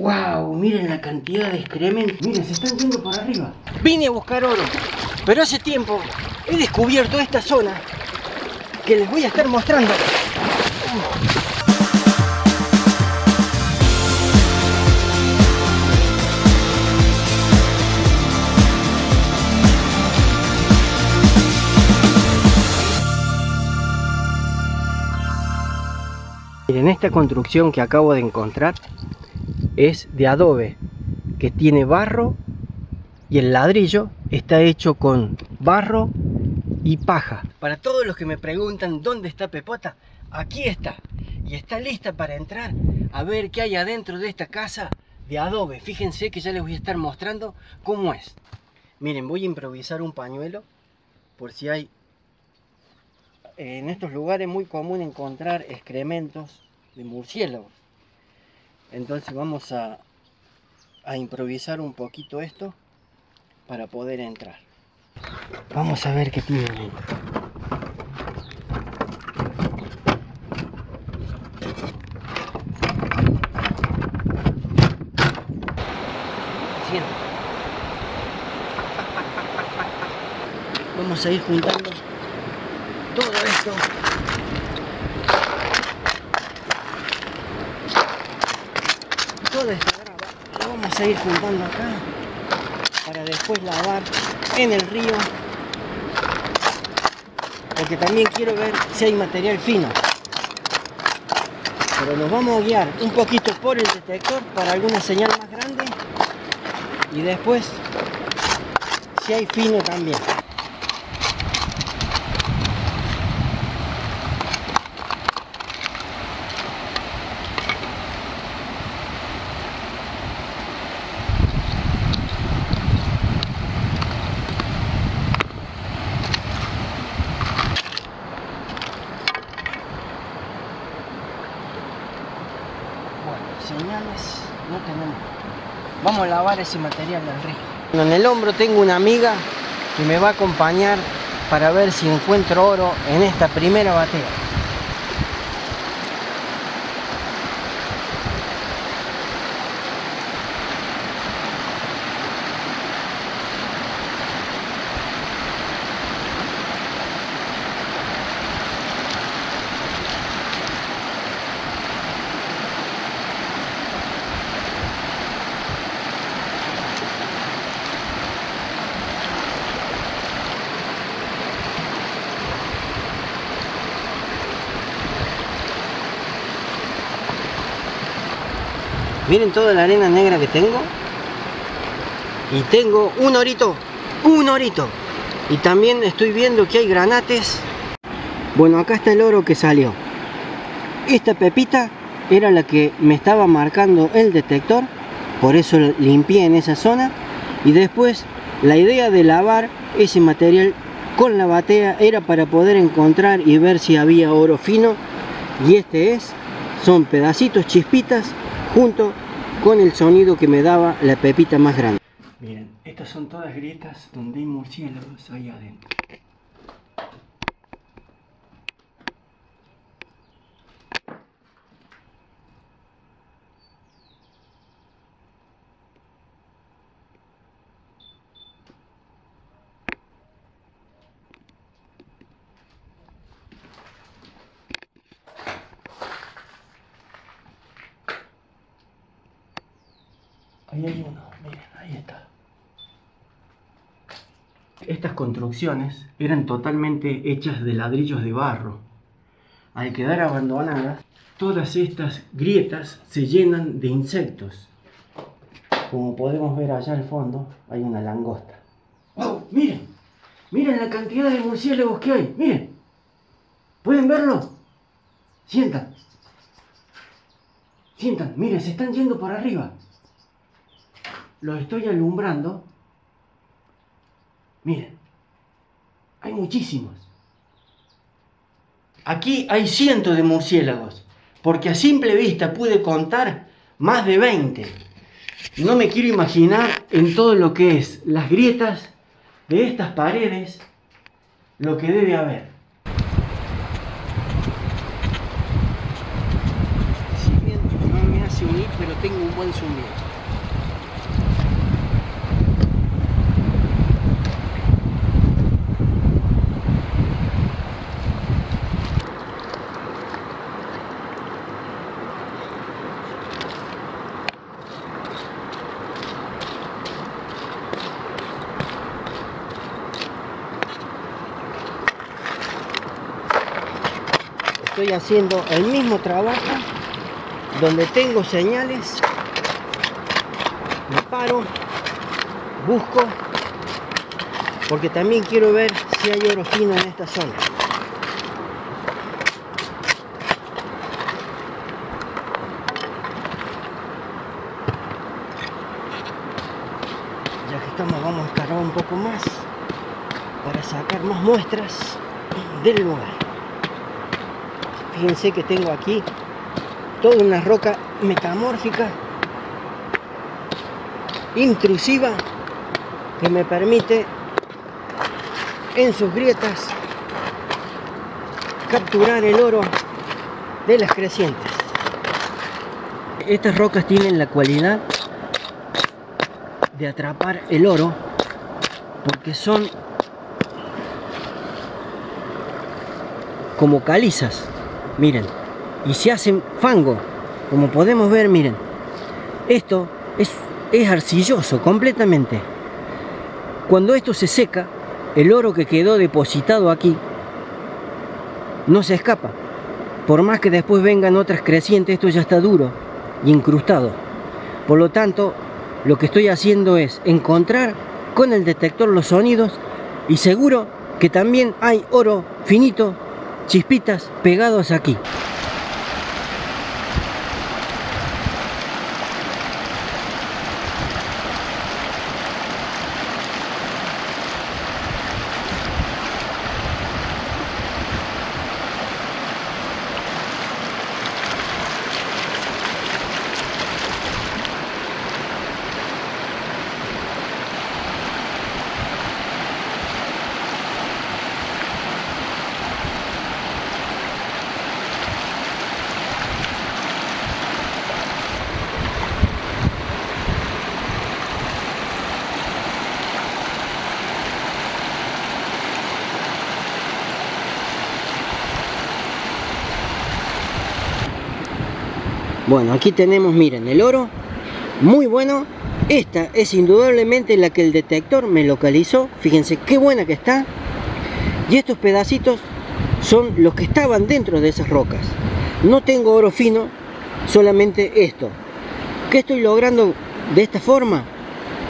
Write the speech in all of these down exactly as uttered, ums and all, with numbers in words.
Wow, miren la cantidad de excremento. Miren, se están yendo por arriba. Vine a buscar oro, pero hace tiempo he descubierto esta zona que les voy a estar mostrando. Uh. Miren, esta construcción que acabo de encontrar es de adobe, que tiene barro, y el ladrillo está hecho con barro y paja. Para todos los que me preguntan dónde está Pepota, aquí está, y está lista para entrar a ver qué hay adentro de esta casa de adobe. Fíjense que ya les voy a estar mostrando cómo es. Miren, voy a improvisar un pañuelo, por si hay... En estos lugares es muy común encontrar excrementos de murciélagos. Entonces vamos a, a improvisar un poquito esto para poder entrar. Vamos a ver qué tienen. Siento. Vamos a ir juntando todo esto. Toda esta grava la vamos a ir juntando acá para después lavar en el río, porque también quiero ver si hay material fino. Pero nos vamos a guiar un poquito por el detector para alguna señal más grande y después si hay fino también. Señales no tenemos. Vamos a lavar ese material del río. En el hombro tengo una amiga que me va a acompañar para ver si encuentro oro en esta primera batea. Miren toda la arena negra que tengo. Y tengo un orito, un orito. Y también estoy viendo que hay granates. Bueno, acá está el oro que salió. Esta pepita era la que me estaba marcando el detector. Por eso limpié en esa zona. Y después la idea de lavar ese material con la batea era para poder encontrar y ver si había oro fino. Y este es, son pedacitos, chispitas, junto con el sonido que me daba la pepita más grande. Miren, estas son todas grietas donde hay murciélagos ahí adentro. Ahí hay uno, miren, ahí está. Estas construcciones eran totalmente hechas de ladrillos de barro. Al quedar abandonadas, todas estas grietas se llenan de insectos. Como podemos ver allá al fondo, hay una langosta. ¡Wow! ¡Miren! ¡Miren la cantidad de murciélagos que hay! ¡Miren! ¿Pueden verlo? ¡Sientan! ¡Sientan! ¡Miren! ¡Se están yendo por arriba! Los estoy alumbrando. Miren, hay muchísimos. Aquí hay cientos de murciélagos, porque a simple vista pude contar más de veinte. No me quiero imaginar en todo lo que es las grietas de estas paredes lo que debe haber. Si bien no me hace unir, pero tengo un pueden subir. Estoy haciendo el mismo trabajo. Donde tengo señales, me paro, busco, porque también quiero ver si hay oro fino en esta zona. Ya que estamos, vamos a escarbar un poco más para sacar más muestras del lugar. Fíjense que tengo aquí toda una roca metamórfica, intrusiva, que me permite en sus grietas capturar el oro de las crecientes. Estas rocas tienen la cualidad de atrapar el oro porque son como calizas, miren, y se hacen fango, como podemos ver, miren, esto es, es arcilloso completamente. Cuando esto se seca, el oro que quedó depositado aquí no se escapa, por más que después vengan otras crecientes, esto ya está duro y incrustado. Por lo tanto, lo que estoy haciendo es encontrar con el detector los sonidos, y seguro que también hay oro finito, chispitas pegados aquí. Bueno, aquí tenemos, miren, el oro, muy bueno. Esta es indudablemente la que el detector me localizó. Fíjense qué buena que está. Y estos pedacitos son los que estaban dentro de esas rocas. No tengo oro fino, solamente esto. ¿Qué estoy logrando de esta forma?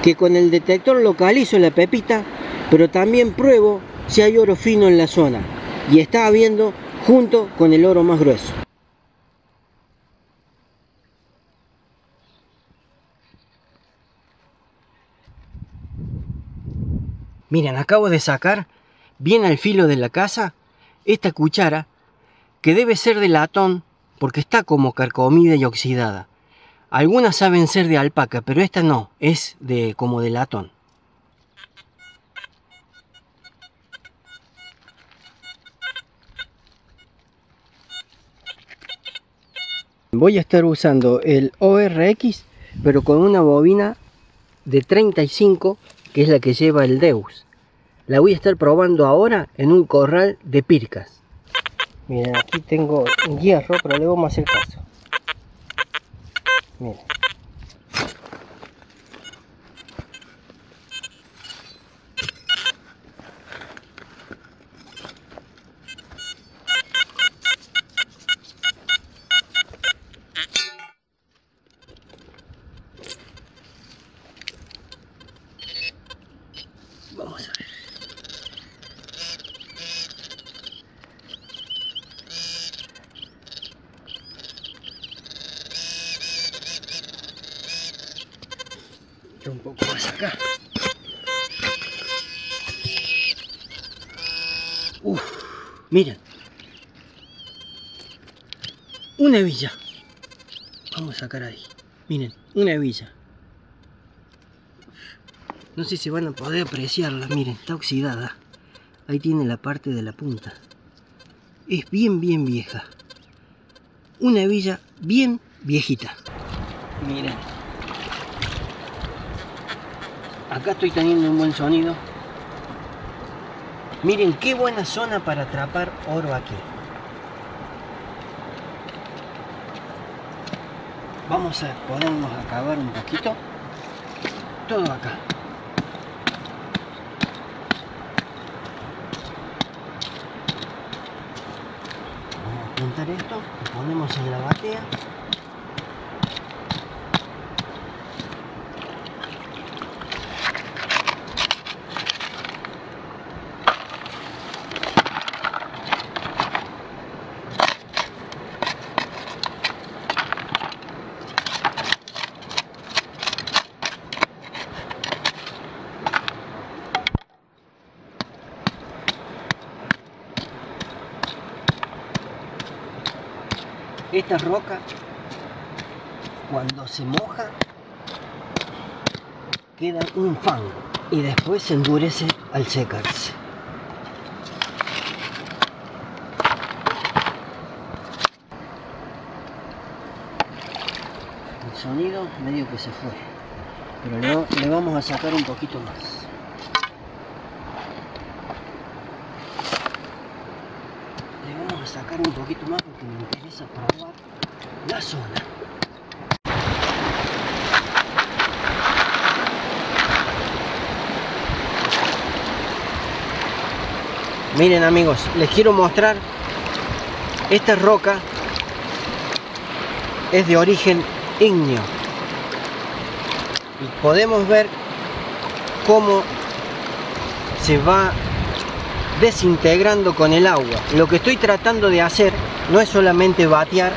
Que con el detector localizo la pepita, pero también pruebo si hay oro fino en la zona. Y está habiendo junto con el oro más grueso. Miren, acabo de sacar, bien al filo de la casa, esta cuchara, que debe ser de latón, porque está como carcomida y oxidada. Algunas saben ser de alpaca, pero esta no, es de como de latón. Voy a estar usando el O R X, pero con una bobina de treinta y cinco, que es la que lleva el Deus. La voy a estar probando ahora en un corral de pircas. Miren, aquí tengo hierro, pero le vamos a hacer caso. Miren. Un poco más acá. Uf, miren, una hebilla. Vamos a sacar ahí. Miren, una hebilla. No sé si van a poder apreciarla. Miren, está oxidada. Ahí tiene la parte de la punta. Es bien, bien vieja. Una hebilla bien viejita. Miren. Acá estoy teniendo un buen sonido. Miren qué buena zona para atrapar oro aquí. Vamos a ponernos a cavar un poquito. Todo acá. Vamos a pintar esto, lo ponemos en la batea. Esta roca, cuando se moja, queda un fango y después se endurece al secarse. El sonido medio que se fue, pero luego le vamos a sacar un poquito más. Sacar un poquito más porque me interesa probar la zona. Miren amigos, les quiero mostrar, esta roca es de origen ígneo y podemos ver cómo se va desintegrando con el agua. Lo que estoy tratando de hacer no es solamente batear,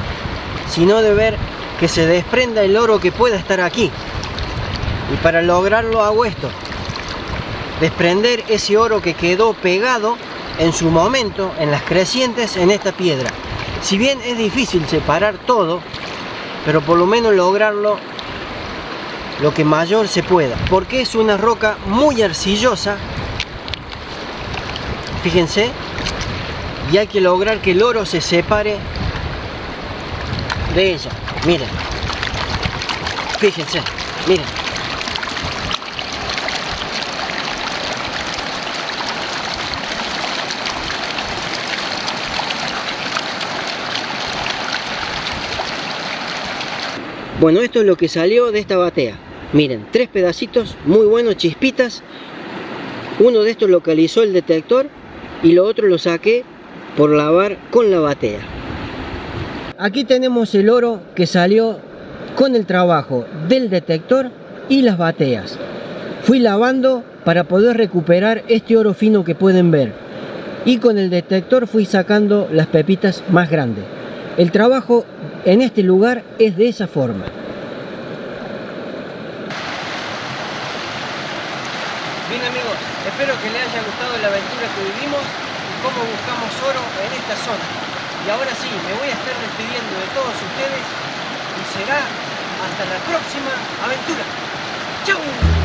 sino de ver que se desprenda el oro que pueda estar aquí, y para lograrlo hago esto: desprender ese oro que quedó pegado en su momento en las crecientes en esta piedra. Si bien es difícil separar todo, pero por lo menos lograrlo lo que mayor se pueda, porque es una roca muy arcillosa. Fíjense, y hay que lograr que el oro se separe de ella. Miren, fíjense, miren. Bueno, esto es lo que salió de esta batea. Miren, tres pedacitos muy buenos, chispitas. Uno de estos localizó el detector y lo otro lo saqué por lavar con la batea. Aquí tenemos el oro que salió con el trabajo del detector y las bateas. Fui lavando para poder recuperar este oro fino que pueden ver, y con el detector fui sacando las pepitas más grandes. El trabajo en este lugar es de esa forma. Bien amigos, espero que les haya gustado la aventura que vivimos y cómo buscamos oro en esta zona. Y ahora sí, me voy a estar despidiendo de todos ustedes y será hasta la próxima aventura. ¡Chau!